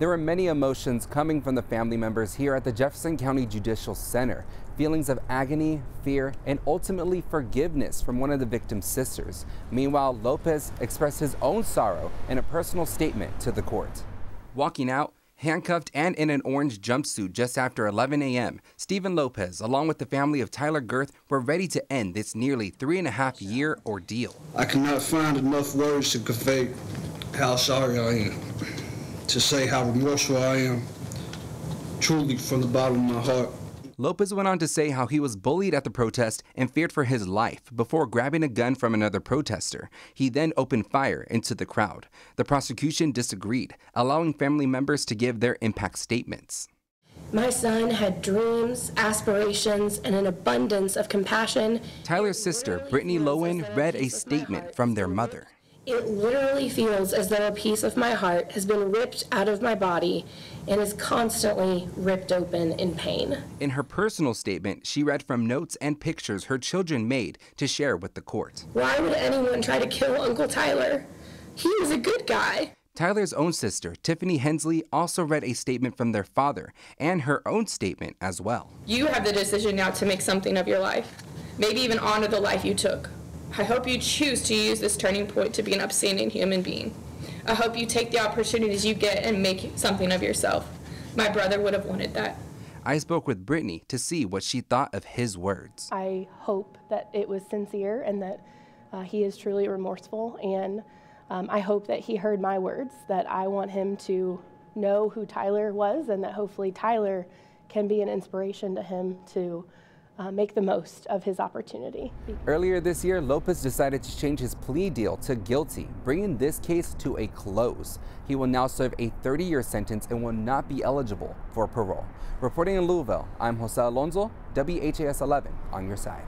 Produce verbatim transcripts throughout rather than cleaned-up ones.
There are many emotions coming from the family members here at the Jefferson County Judicial Center. Feelings of agony, fear, and ultimately forgiveness from one of the victim's sisters. Meanwhile, Lopez expressed his own sorrow in a personal statement to the court. Walking out, handcuffed and in an orange jumpsuit just after eleven A M, Steven Lopez, along with the family of Tyler Gerth, were ready to end this nearly three and a half year ordeal. I cannot find enough words to convey how sorry I am, to say how remorseful I am, truly from the bottom of my heart. Lopez went on to say how he was bullied at the protest and feared for his life before grabbing a gun from another protester. He then opened fire into the crowd. The prosecution disagreed, allowing family members to give their impact statements. My son had dreams, aspirations, and an abundance of compassion. Tyler's sister, Brittany Lowen, read a statement from their mother. It literally feels as though a piece of my heart has been ripped out of my body and is constantly ripped open in pain. In her personal statement, she read from notes and pictures her children made to share with the court. Why would anyone try to kill Uncle Tyler? He was a good guy. Tyler's own sister, Tiffany Hensley, also read a statement from their father and her own statement as well. You have the decision now to make something of your life, maybe even honor the life you took. I hope you choose to use this turning point to be an upstanding human being. I hope you take the opportunities you get and make something of yourself. My brother would have wanted that. I spoke with Brittany to see what she thought of his words. I hope that it was sincere and that uh, he is truly remorseful. And um, I hope that he heard my words, that I want him to know who Tyler was and that hopefully Tyler can be an inspiration to him to Uh, make the most of his opportunity. Earlier this year, Lopez decided to change his plea deal to guilty, bringing this case to a close. He will now serve a thirty year sentence and will not be eligible for parole. Reporting in Louisville, I'm Jose Alonso, W H A S eleven on your side.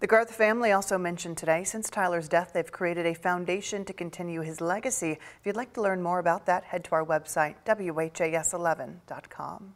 The Gerth family also mentioned today, since Tyler's death, they've created a foundation to continue his legacy. If you'd like to learn more about that, head to our website, W H A S eleven dot com.